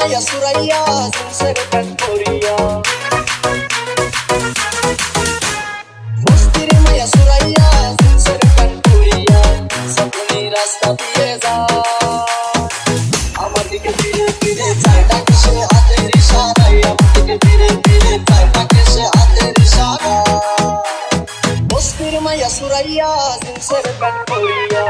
Maiya Suraiya, Sansaratan Poriya. Bostir Maiya Suraiya, Sansaratan Poriya. Sabni rasta diye ja. Amar dikhe dil dil jaye ta kishe aate rishara. Amar dikhe dil dil jaye ta kishe aate rishara. Bostir Maiya Suraiya, Sansaratan Poriya.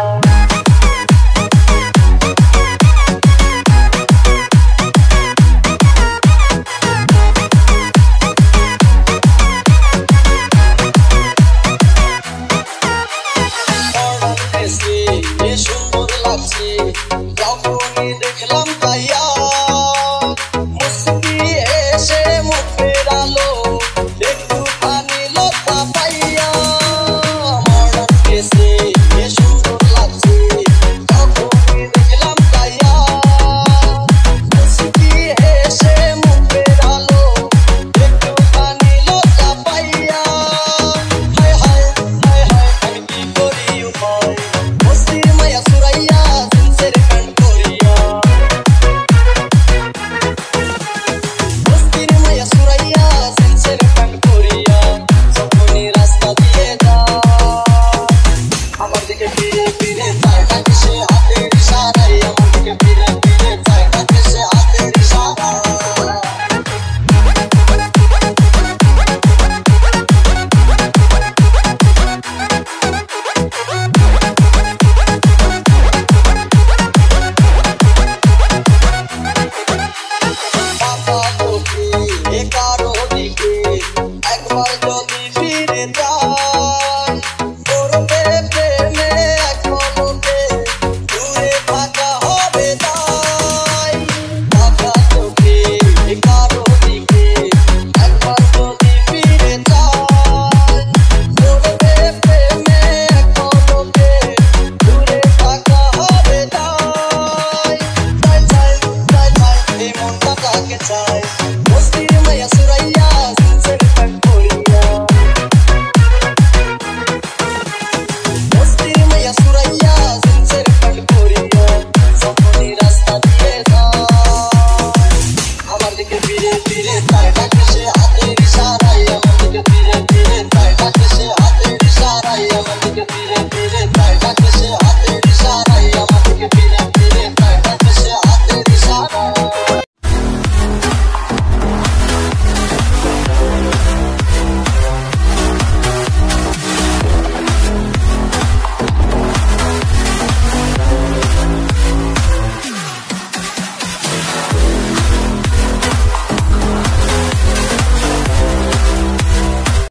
Let's go.